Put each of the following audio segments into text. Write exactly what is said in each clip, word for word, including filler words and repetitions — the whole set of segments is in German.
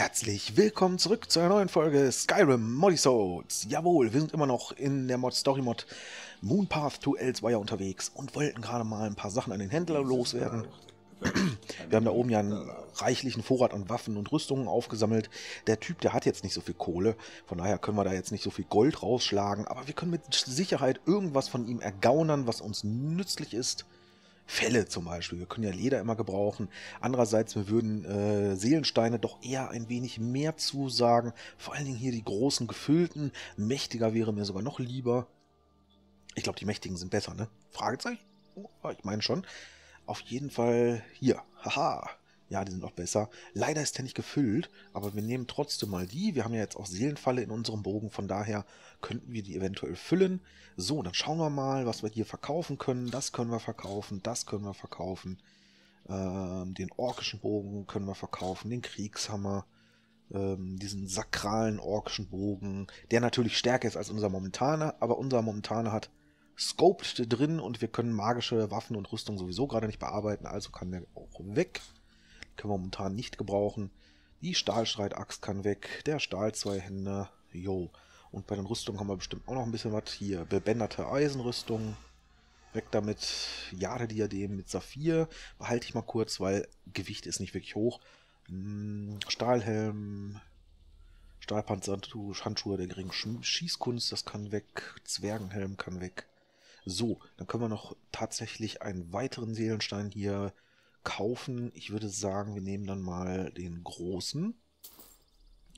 Herzlich willkommen zurück zu einer neuen Folge Skyrim Modisodes. Jawohl, wir sind immer noch in der Mod Story Mod Moonpath to Elsweyr unterwegs und wollten gerade mal ein paar Sachen an den Händler loswerden. Wir haben da oben ja einen reichlichen Vorrat an Waffen und Rüstungen aufgesammelt. Der Typ, der hat jetzt nicht so viel Kohle, von daher können wir da jetzt nicht so viel Gold rausschlagen, aber wir können mit Sicherheit irgendwas von ihm ergaunern, was uns nützlich ist. Felle zum Beispiel, wir können ja Leder immer gebrauchen. Andererseits, wir würden äh, Seelensteine doch eher ein wenig mehr zusagen. Vor allen Dingen hier die großen gefüllten. Mächtiger wäre mir sogar noch lieber. Ich glaube, die mächtigen sind besser, ne? Fragezeichen? Oh, ich meine schon. Auf jeden Fall hier. Haha. Ja, die sind auch besser. Leider ist der nicht gefüllt, aber wir nehmen trotzdem mal die. Wir haben ja jetzt auch Seelenfalle in unserem Bogen, von daher könnten wir die eventuell füllen. So, dann schauen wir mal, was wir hier verkaufen können. Das können wir verkaufen, das können wir verkaufen. Ähm, den orkischen Bogen können wir verkaufen, den Kriegshammer, ähm, diesen sakralen orkischen Bogen, der natürlich stärker ist als unser momentaner, aber unser momentaner hat Scoped drin und wir können magische Waffen und Rüstung sowieso gerade nicht bearbeiten, also kann der auch weg. Können wir momentan nicht gebrauchen. Die Stahlstreitaxt kann weg. Der Stahlzweihänder. Jo. Und bei den Rüstungen haben wir bestimmt auch noch ein bisschen was. Hier, bebänderte Eisenrüstung. Weg damit. Jade-Diadem mit Saphir. Behalte ich mal kurz, weil Gewicht ist nicht wirklich hoch. Stahlhelm. Stahlpanzer, Handschuhe der geringen Schießkunst. Das kann weg. Zwergenhelm kann weg. So, dann können wir noch tatsächlich einen weiteren Seelenstein hier kaufen. Ich würde sagen, wir nehmen dann mal den großen.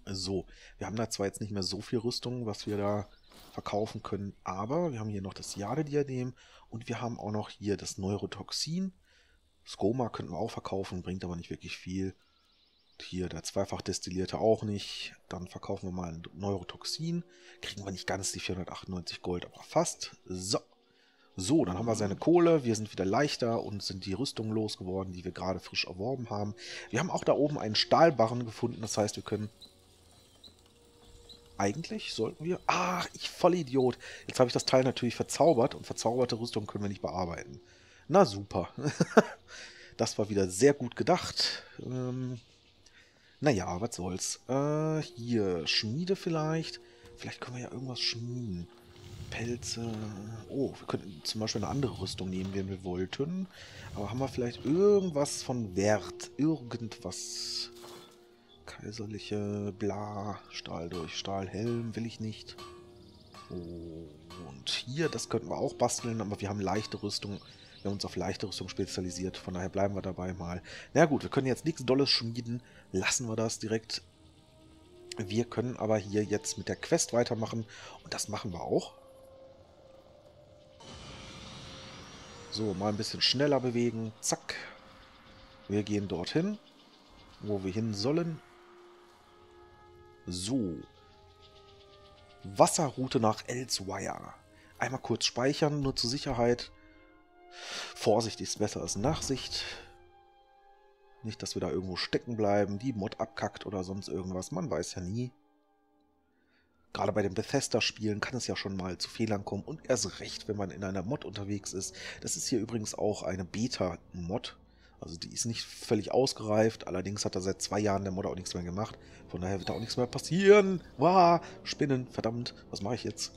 So, wir haben da zwar jetzt nicht mehr so viel Rüstung, was wir da verkaufen können, aber wir haben hier noch das Jade-Diadem und wir haben auch noch hier das Neurotoxin. Skoma könnten wir auch verkaufen, bringt aber nicht wirklich viel. Hier der zweifach destillierte auch nicht. Dann verkaufen wir mal ein Neurotoxin. Kriegen wir nicht ganz die vierhundertachtundneunzig Gold, aber fast. So. So, dann haben wir seine Kohle, wir sind wieder leichter und sind die Rüstung losgeworden, die wir gerade frisch erworben haben. Wir haben auch da oben einen Stahlbarren gefunden, das heißt, wir können... Eigentlich sollten wir... Ach, ich Vollidiot! Jetzt habe ich das Teil natürlich verzaubert und verzauberte Rüstung können wir nicht bearbeiten. Na super. Das war wieder sehr gut gedacht. Ähm, naja, was soll's. Äh, hier, Schmiede vielleicht. Vielleicht können wir ja irgendwas schmieden. Pelze. Oh, wir könnten zum Beispiel eine andere Rüstung nehmen, wenn wir wollten. Aber haben wir vielleicht irgendwas von Wert? Irgendwas. Kaiserliche, bla, Stahl durch, Stahlhelm will ich nicht. Und hier, das könnten wir auch basteln, aber wir haben leichte Rüstung. Wir haben uns auf leichte Rüstung spezialisiert, von daher bleiben wir dabei mal. Na gut, wir können jetzt nichts Dolles schmieden, lassen wir das direkt. Wir können aber hier jetzt mit der Quest weitermachen und das machen wir auch. So, mal ein bisschen schneller bewegen. Zack. Wir gehen dorthin, wo wir hin sollen. So. Wasserroute nach Elsweyr. Einmal kurz speichern, nur zur Sicherheit. Vorsicht ist besser als Nachsicht. Nicht, dass wir da irgendwo stecken bleiben, die Mod abkackt oder sonst irgendwas. Man weiß ja nie. Gerade bei den Bethesda-Spielen kann es ja schon mal zu Fehlern kommen und erst recht, wenn man in einer Mod unterwegs ist. Das ist hier übrigens auch eine Beta-Mod. Also die ist nicht völlig ausgereift, allerdings hat da seit zwei Jahren der Mod auch nichts mehr gemacht. Von daher wird da auch nichts mehr passieren. Wah, Spinnen, verdammt, was mache ich jetzt?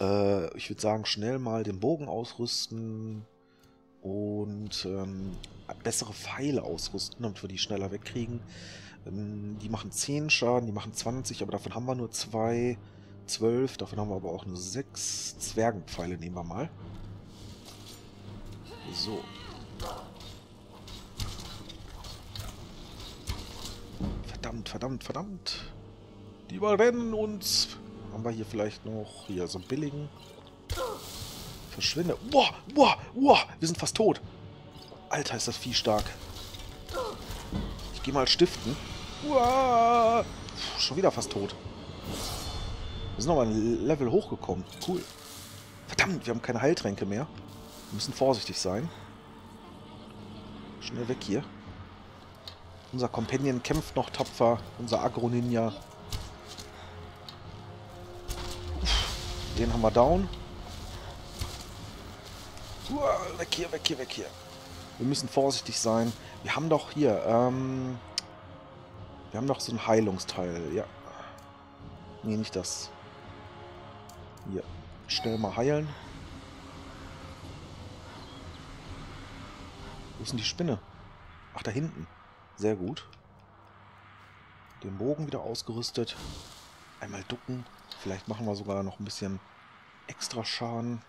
äh, ich würde sagen, schnell mal den Bogen ausrüsten und ähm, bessere Pfeile ausrüsten, damit wir die schneller wegkriegen. Die machen zehn Schaden, die machen zwanzig, aber davon haben wir nur zwei, zwölf, davon haben wir aber auch nur sechs Zwergenpfeile, nehmen wir mal. So. Verdammt, verdammt, verdammt. Die überrennen uns. Haben wir hier vielleicht noch, hier so einen billigen. Verschwinde. Boah, boah, boah, wir sind fast tot. Alter, ist das Vieh stark. Ich gehe mal stiften. Uah! Puh, schon wieder fast tot. Wir sind nochmal ein Level hochgekommen. Cool. Verdammt, wir haben keine Heiltränke mehr. Wir müssen vorsichtig sein. Schnell weg hier. Unser Companion kämpft noch tapfer. Unser Agroninja. Den haben wir down. Uah, weg hier, weg hier, weg hier. Wir müssen vorsichtig sein. Wir haben doch hier ähm, Wir haben noch so ein Heilungsteil, ja. Nee, nicht das. Hier, schnell mal heilen. Wo ist denn die Spinne? Ach, da hinten. Sehr gut. Den Bogen wieder ausgerüstet. Einmal ducken. Vielleicht machen wir sogar noch ein bisschen extra Schaden.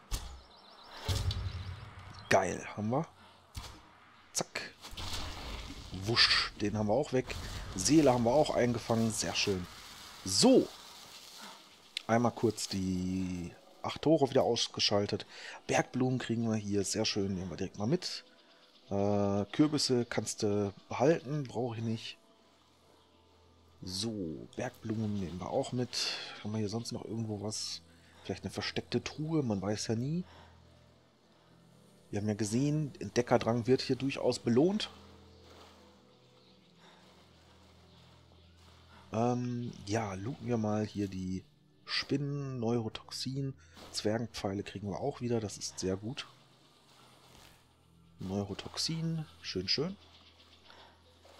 Geil, haben wir. Zack. Wusch, den haben wir auch weg. Seele haben wir auch eingefangen. Sehr schön. So. Einmal kurz die acht Tore wieder ausgeschaltet. Bergblumen kriegen wir hier. Sehr schön. Nehmen wir direkt mal mit. Äh, Kürbisse kannst du behalten. Brauche ich nicht. So. Bergblumen nehmen wir auch mit. Haben wir hier sonst noch irgendwo was? Vielleicht eine versteckte Truhe. Man weiß ja nie. Wir haben ja gesehen, Entdeckerdrang wird hier durchaus belohnt. Ähm, ja, looten wir mal hier die Spinnen, Neurotoxin, Zwergenpfeile kriegen wir auch wieder, das ist sehr gut. Neurotoxin, schön, schön.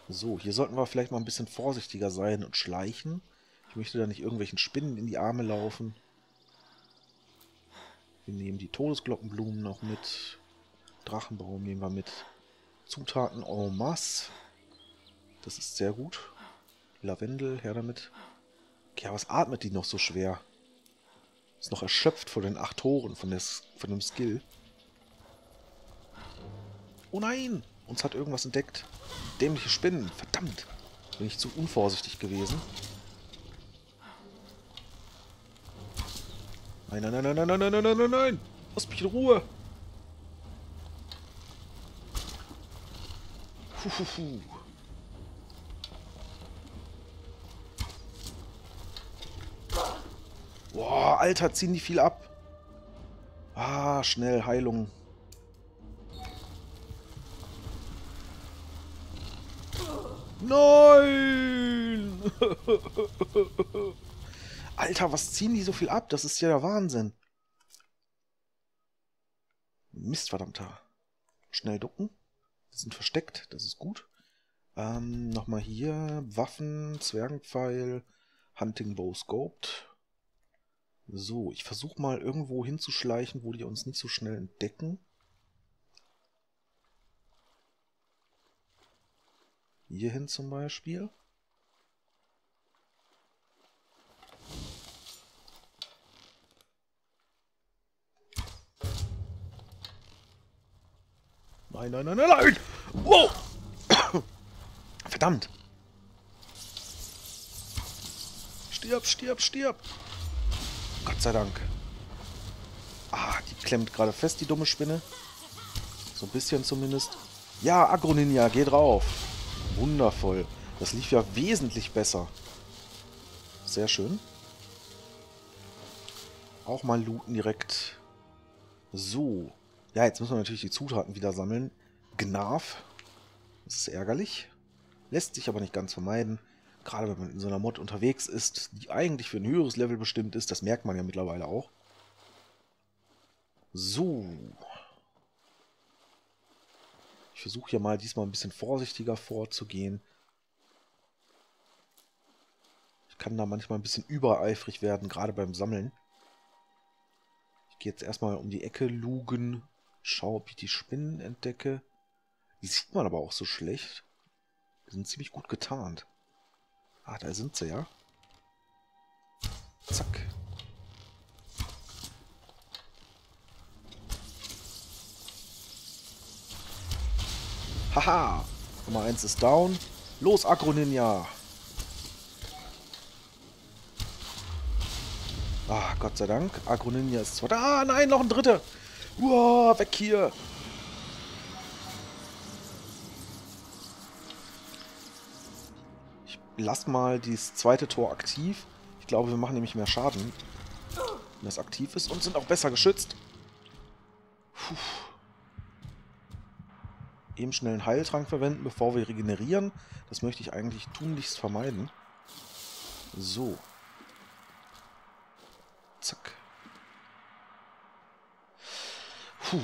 So, hier sollten wir vielleicht mal ein bisschen vorsichtiger sein und schleichen. Ich möchte da nicht irgendwelchen Spinnen in die Arme laufen. Wir nehmen die Todesglockenblumen noch mit. Drachenbaum nehmen wir mit. Zutaten en masse. Das ist sehr gut. Lavendel, her damit. Ja, was atmet die noch so schwer? Ist noch erschöpft von den acht Toren, von, der, von dem Skill. Oh nein! Uns hat irgendwas entdeckt. Dämliche Spinnen. Verdammt! Bin ich zu unvorsichtig gewesen. Nein, nein, nein, nein, nein, nein, nein, nein, nein, nein! Lass mich in Ruhe! Puh, puh, puh. Boah, Alter, ziehen die viel ab. Ah, schnell, Heilung. Nein! Alter, was ziehen die so viel ab? Das ist ja der Wahnsinn. Mist, verdammter. Schnell ducken. Die sind versteckt, das ist gut. Ähm, nochmal hier. Waffen, Zwergenpfeil, Hunting Bow Scoped. So, ich versuche mal irgendwo hinzuschleichen, wo die uns nicht so schnell entdecken. Hier hin zum Beispiel. Nein, nein, nein, nein, nein! Wow! Verdammt! Stirb, stirb, stirb! Gott sei Dank. Ah, die klemmt gerade fest, die dumme Spinne. So ein bisschen zumindest. Ja, Agroninja, geh drauf. Wundervoll. Das lief ja wesentlich besser. Sehr schön. Auch mal looten direkt. So. Ja, jetzt müssen wir natürlich die Zutaten wieder sammeln. Gnarf. Das ist ärgerlich. Lässt sich aber nicht ganz vermeiden. Gerade wenn man in so einer Mod unterwegs ist, die eigentlich für ein höheres Level bestimmt ist, das merkt man ja mittlerweile auch. So. Ich versuche hier mal diesmal ein bisschen vorsichtiger vorzugehen. Ich kann da manchmal ein bisschen übereifrig werden, gerade beim Sammeln. Ich gehe jetzt erstmal um die Ecke lugen, schaue, ob ich die Spinnen entdecke. Die sieht man aber auch so schlecht. Die sind ziemlich gut getarnt. Ah, da sind sie, ja. Zack. Haha. Nummer eins ist down. Los, Agroninja. Ah, Gott sei Dank. Agroninja ist zwar da. Ah, nein, noch ein dritter. Uah, weg hier. Lass mal dieses zweite Tor aktiv. Ich glaube, wir machen nämlich mehr Schaden, wenn das aktiv ist. Und sind auch besser geschützt. Puh. Eben schnell einen Heiltrank verwenden, bevor wir regenerieren. Das möchte ich eigentlich tunlichst vermeiden. So. Zack. Puh.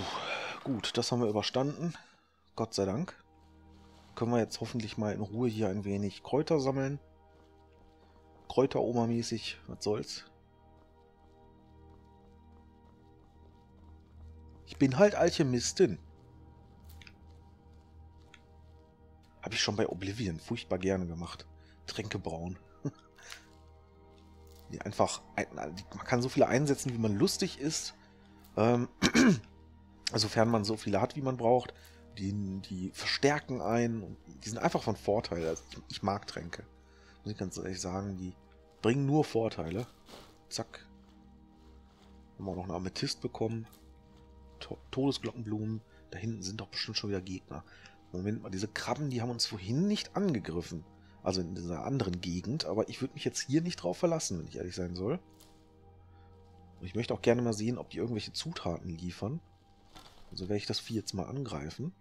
Gut, das haben wir überstanden. Gott sei Dank. können wir jetzt hoffentlich mal in Ruhe hier ein wenig Kräuter sammeln. Kräuteroma-mäßig, was soll's. Ich bin halt Alchemistin. Habe ich schon bei Oblivion furchtbar gerne gemacht. Tränke brauen. Die einfach, man kann so viele einsetzen, wie man lustig ist. Ähm, sofern man so viele hat, wie man braucht. Die, die verstärken einen. Die sind einfach von Vorteil. Also ich, ich mag Tränke. Muss ich ganz ehrlich sagen, die bringen nur Vorteile. Zack. Haben wir auch noch einen Amethyst bekommen. To- Todesglockenblumen. Da hinten sind doch bestimmt schon wieder Gegner. Moment mal, diese Krabben, die haben uns vorhin nicht angegriffen. Also in dieser anderen Gegend. Aber ich würde mich jetzt hier nicht drauf verlassen, wenn ich ehrlich sein soll. Und ich möchte auch gerne mal sehen, ob die irgendwelche Zutaten liefern. Also werde ich das Vieh jetzt mal angreifen.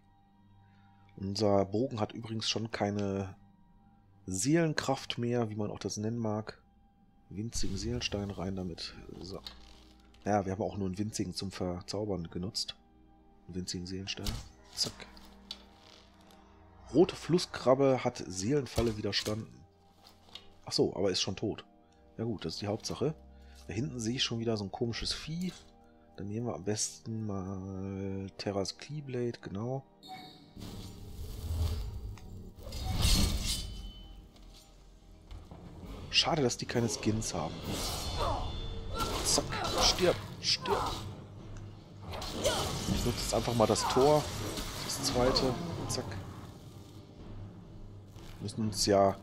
Unser Bogen hat übrigens schon keine Seelenkraft mehr, wie man auch das nennen mag. Winzigen Seelenstein rein damit. So. Ja, wir haben auch nur einen winzigen zum Verzaubern genutzt. Einen winzigen Seelenstein. Zack. Rote Flusskrabbe hat Seelenfalle widerstanden. Ach so, aber ist schon tot. Ja gut, das ist die Hauptsache. Da hinten sehe ich schon wieder so ein komisches Vieh. Dann nehmen wir am besten mal Terras Keyblade, genau. Schade, dass die keine Skins haben. Zack, stirb, stirb. Ich nutze jetzt einfach mal das Tor. Das zweite, zack. Wir müssen uns ja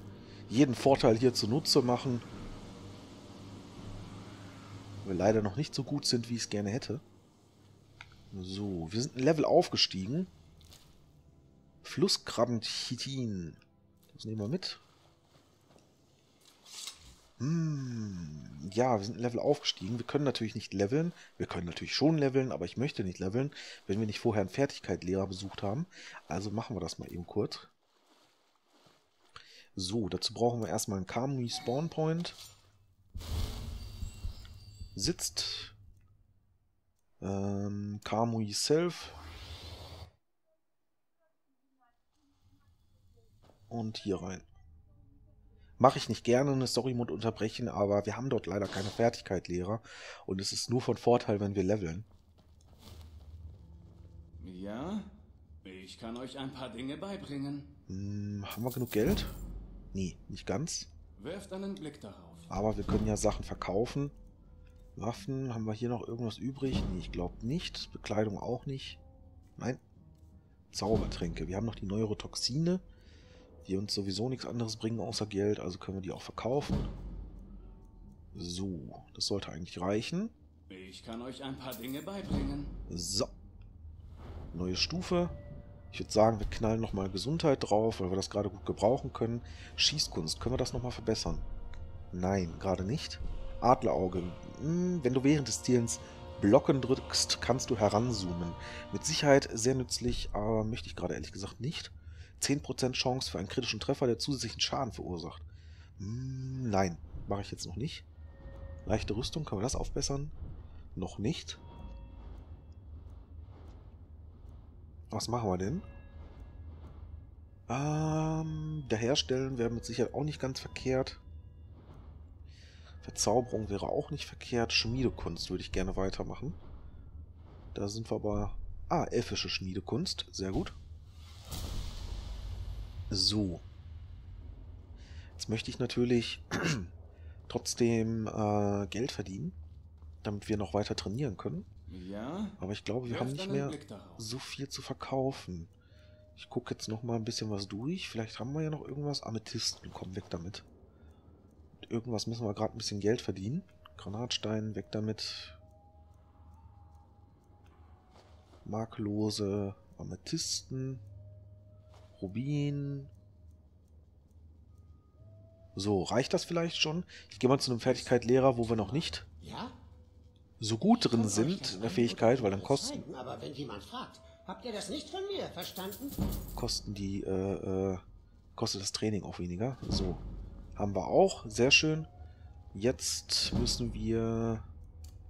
jeden Vorteil hier zunutze machen. Wir leider noch nicht so gut sind, wie ich es gerne hätte. So, wir sind ein Level aufgestiegen. Flusskrabben-Chitin. Das nehmen wir mit. Hm, ja, wir sind ein Level aufgestiegen. Wir können natürlich nicht leveln. Wir können natürlich schon leveln, aber ich möchte nicht leveln, wenn wir nicht vorher einen Fertigkeitslehrer besucht haben. Also machen wir das mal eben kurz. So, dazu brauchen wir erstmal einen Kamui Spawn Point. Sitzt. Ähm, Kamui Self. Und hier rein. Mache ich nicht gerne eine Story-Mode unterbrechen, aber wir haben dort leider keine Fertigkeit, Lehrer. Und es ist nur von Vorteil, wenn wir leveln. Ja, ich kann euch ein paar Dinge beibringen. Hm, haben wir genug Geld? Nee, nicht ganz. Werft einen Blick darauf. Aber wir können ja Sachen verkaufen. Waffen, haben wir hier noch irgendwas übrig? Nee, ich glaube nicht. Bekleidung auch nicht. Nein. Zaubertränke. Wir haben noch die Neurotoxine, die uns sowieso nichts anderes bringen außer Geld, also können wir die auch verkaufen. So, das sollte eigentlich reichen. Ich kann euch ein paar Dinge beibringen. So. Neue Stufe. Ich würde sagen, wir knallen nochmal Gesundheit drauf, weil wir das gerade gut gebrauchen können. Schießkunst, können wir das nochmal verbessern? Nein, gerade nicht. Adlerauge. Wenn du während des Zielens Blocken drückst, kannst du heranzoomen. Mit Sicherheit sehr nützlich, aber möchte ich gerade ehrlich gesagt nicht. zehn Prozent Chance für einen kritischen Treffer, der zusätzlichen Schaden verursacht. Nein, mache ich jetzt noch nicht. Leichte Rüstung, können wir das aufbessern? Noch nicht. Was machen wir denn? Ähm, daherstellen wäre mit Sicherheit auch nicht ganz verkehrt. Verzauberung wäre auch nicht verkehrt. Schmiedekunst würde ich gerne weitermachen. Da sind wir aber... Ah, elfische Schmiedekunst. Sehr gut. So. Jetzt möchte ich natürlich trotzdem äh, Geld verdienen, damit wir noch weiter trainieren können. Ja. Aber ich glaube, wir haben nicht mehr so viel zu verkaufen. Ich gucke jetzt noch mal ein bisschen was durch. Vielleicht haben wir ja noch irgendwas. Amethysten, komm, weg damit. Irgendwas müssen wir gerade ein bisschen Geld verdienen. Granatstein, weg damit. Marklose Amethysten. Rubin. So, reicht das vielleicht schon? Ich gehe mal zu einem Fertigkeitslehrer, wo wir noch nicht ja? so gut drin sind in der Fähigkeit, weil dann kosten... Sein, aber wenn jemand fragt, habt ihr das nicht von mir verstanden? Kosten die... Äh, äh, kostet das Training auch weniger. So. Haben wir auch. Sehr schön. Jetzt müssen wir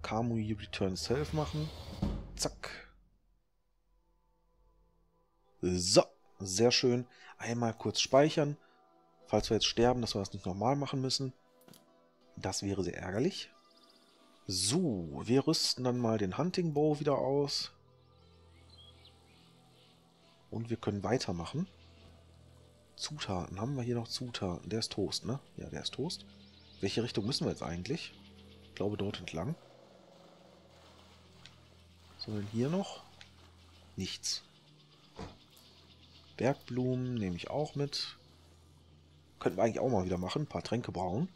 Kamui Return Self machen. Zack. So. Sehr schön. Einmal kurz speichern. Falls wir jetzt sterben, dass wir das nicht nochmal machen müssen. Das wäre sehr ärgerlich. So, wir rüsten dann mal den Hunting Bow wieder aus. Und wir können weitermachen. Zutaten. Haben wir hier noch Zutaten? Der ist Toast, ne? Ja, der ist Toast. Welche Richtung müssen wir jetzt eigentlich? Ich glaube, dort entlang. Sondern hier noch? Nichts. Bergblumen nehme ich auch mit. Könnten wir eigentlich auch mal wieder machen. Ein paar Tränke brauen.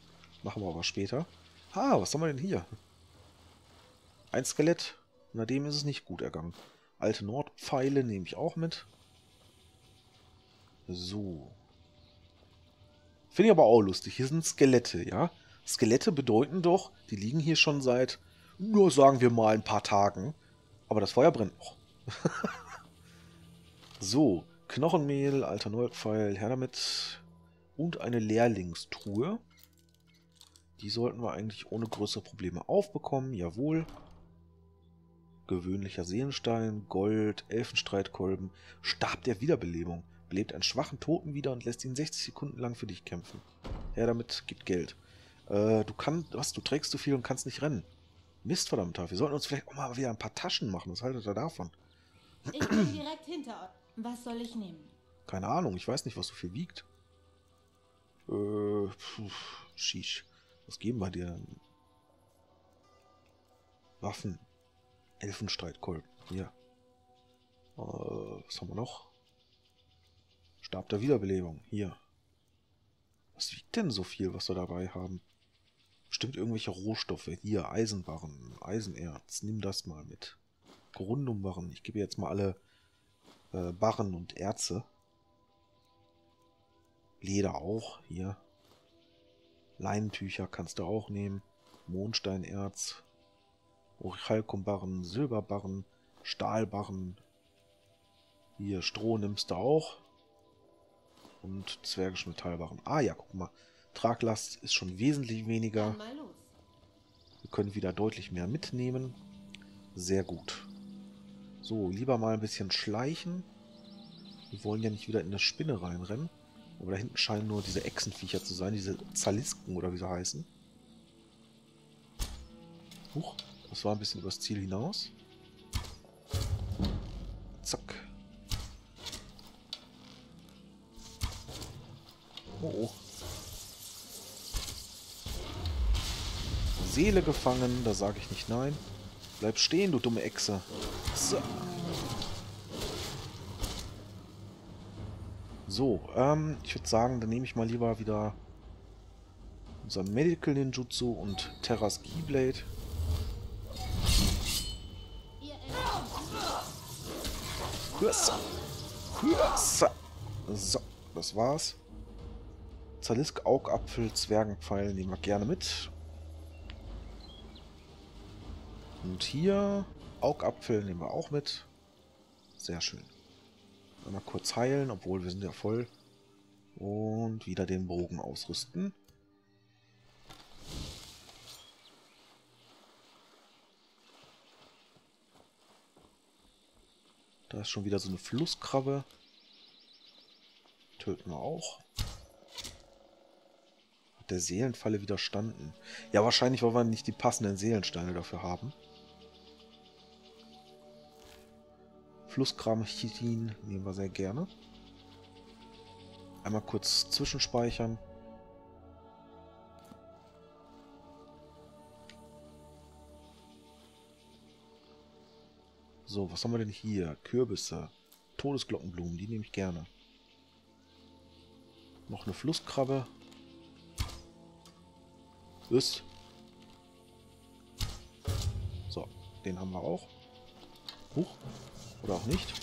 Machen wir aber später. Ah, was haben wir denn hier? Ein Skelett. Na, dem ist es nicht gut ergangen. Alte Nordpfeile nehme ich auch mit. So. Finde ich aber auch lustig. Hier sind Skelette, ja? Skelette bedeuten doch, die liegen hier schon seit, nur sagen wir mal, ein paar Tagen. Aber das Feuer brennt noch. So. Knochenmehl, alter Nordpfeil, her damit. Und eine Lehrlingstruhe. Die sollten wir eigentlich ohne größere Probleme aufbekommen. Jawohl. Gewöhnlicher Seelenstein, Gold, Elfenstreitkolben, Stab der Wiederbelebung. Belebt einen schwachen Toten wieder und lässt ihn sechzig Sekunden lang für dich kämpfen. Ja, damit gibt Geld. Äh, du kannst, was, du trägst zu viel und kannst nicht rennen. Mist, verdammt, wir sollten uns vielleicht auch mal wieder ein paar Taschen machen. Was haltet ihr davon? Ich bin direkt hinter euch. Was soll ich nehmen? Keine Ahnung, ich weiß nicht, was so viel wiegt. Äh, pf, schisch. Was geben wir dir? Waffen. Elfenstreitkolben. Hier. Äh, was haben wir noch? Stab der Wiederbelebung. Hier. Was wiegt denn so viel, was wir dabei haben? Bestimmt irgendwelche Rohstoffe. Hier, Eisenbarren, Eisenerz. Nimm das mal mit. Grundumbarren. Ich gebe jetzt mal alle äh, Barren und Erze. Leder auch. Hier. Leinentücher kannst du auch nehmen. Mondsteinerz. Orichalcumbarren, Silberbarren, Stahlbarren. Hier, Stroh nimmst du auch. Und zwergische Metallbarren. Ah ja, guck mal. Traglast ist schon wesentlich weniger. Wir können wieder deutlich mehr mitnehmen. Sehr gut. So, lieber mal ein bisschen schleichen. Wir wollen ja nicht wieder in eine Spinne reinrennen. Aber da hinten scheinen nur diese Echsenviecher zu sein. Diese Zalisken oder wie sie heißen. Huch, das war ein bisschen übers Ziel hinaus. Zack. Oh, oh. Seele gefangen, da sage ich nicht nein. Bleib stehen, du dumme Echse. So, so ähm, ich würde sagen, dann nehme ich mal lieber wieder unser Medical Ninjutsu und Terras Keyblade. Hürsa. Hürsa. So, das war's. Zalisk, Augapfel, Zwergenpfeil nehmen wir gerne mit. Und hier Augapfel nehmen wir auch mit. Sehr schön. Einmal kurz heilen, obwohl wir sind ja voll. Und wieder den Bogen ausrüsten. Da ist schon wieder so eine Flusskrabbe. Töten wir auch. Der Seelenfalle widerstanden. Ja, wahrscheinlich, weil wir nicht die passenden Seelensteine dafür haben. Flusskram-Chitin nehmen wir sehr gerne. Einmal kurz zwischenspeichern. So, was haben wir denn hier? Kürbisse. Todesglockenblumen, die nehme ich gerne. Noch eine Flusskrabbe. Ist. So, den haben wir auch. Huch. Oder auch nicht.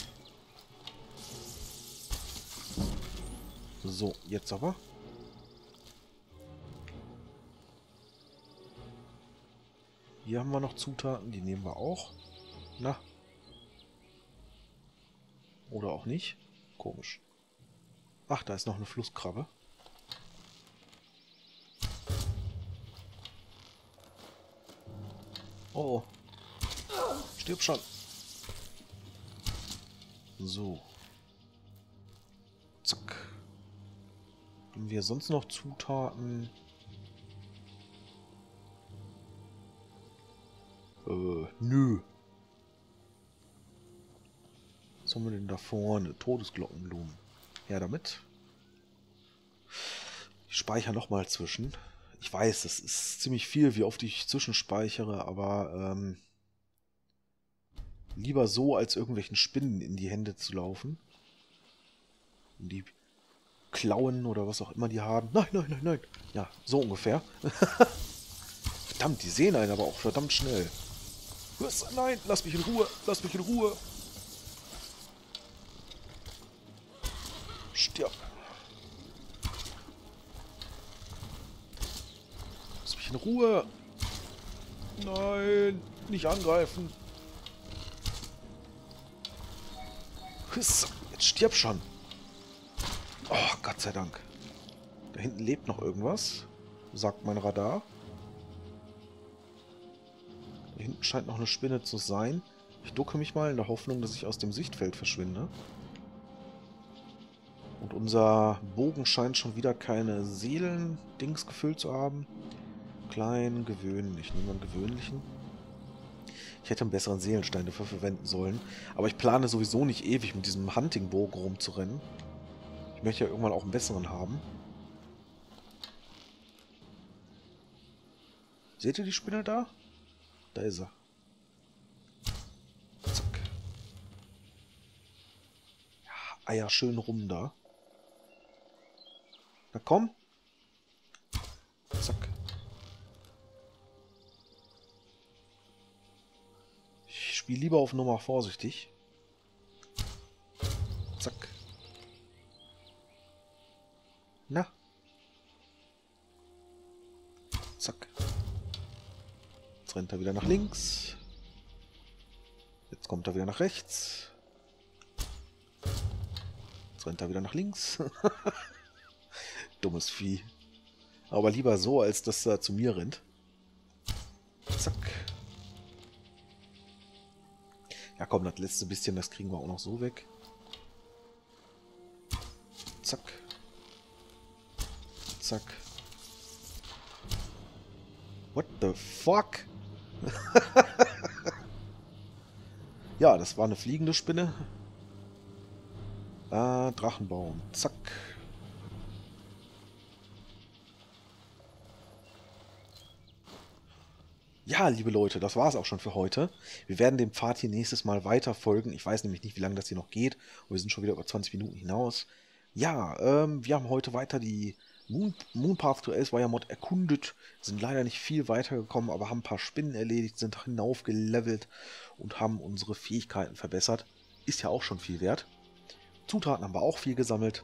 So, jetzt aber. Hier haben wir noch Zutaten, die nehmen wir auch. Na. Oder auch nicht. Komisch. Ach, da ist noch eine Flusskrabbe. Oh, oh. Stirb schon. So. Haben wir sonst noch Zutaten? Äh, nö. Was haben wir denn da vorne? Todesglockenblumen. Ja, damit. Ich speichere nochmal zwischen. Ich weiß, das ist ziemlich viel, wie oft ich zwischenspeichere, aber ähm, lieber so, als irgendwelchen Spinnen in die Hände zu laufen. In die Klauen oder was auch immer die haben. Nein, nein, nein, nein. Ja, so ungefähr. Verdammt, die sehen einen aber auch verdammt schnell. Was? Nein, lass mich in Ruhe, lass mich in Ruhe. Stirb. Lass mich in Ruhe. Nein, nicht angreifen. Jetzt stirb schon. Oh, Gott sei Dank. Da hinten lebt noch irgendwas, sagt mein Radar. Da hinten scheint noch eine Spinne zu sein. Ich ducke mich mal in der Hoffnung, dass ich aus dem Sichtfeld verschwinde. Und unser Bogen scheint schon wieder keine Seelen-Dings gefüllt zu haben. Klein, gewöhnlich. Nehmen wir einen gewöhnlichen. Ich hätte einen besseren Seelenstein dafür verwenden sollen. Aber ich plane sowieso nicht ewig mit diesem Huntingbogen rumzurennen. Ich möchte ja irgendwann auch einen besseren haben. Seht ihr die Spinne da? Da ist er. Zack. Ja, Eier schön rum da. Na komm. Zack. Ich spiele lieber auf Nummer vorsichtig. Zack. Na. Zack. Jetzt rennt er wieder nach links. Jetzt kommt er wieder nach rechts. Jetzt rennt er wieder nach links. Dummes Vieh. Aber lieber so, als dass er zu mir rennt. Zack. Ja komm, das letzte bisschen, das kriegen wir auch noch so weg. Zack. Zack. What the fuck? Ja, das war eine fliegende Spinne. Ah, Drachenbaum. Zack. Ja, liebe Leute, das war es auch schon für heute. Wir werden dem Pfad hier nächstes Mal weiter folgen. Ich weiß nämlich nicht, wie lange das hier noch geht. Und wir sind schon wieder über zwanzig Minuten hinaus. Ja, ähm, wir haben heute weiter die Moon, Moonpath to Elsweyr Mod erkundet, sind leider nicht viel weitergekommen, aber haben ein paar Spinnen erledigt, sind hinaufgelevelt und haben unsere Fähigkeiten verbessert. Ist ja auch schon viel wert. Zutaten haben wir auch viel gesammelt.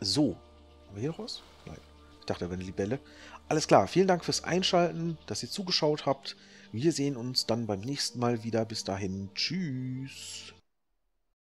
So, haben wir hier noch was? Nein, ich dachte, da wäre eine Libelle. Alles klar, vielen Dank fürs Einschalten, dass ihr zugeschaut habt. Wir sehen uns dann beim nächsten Mal wieder. Bis dahin, tschüss.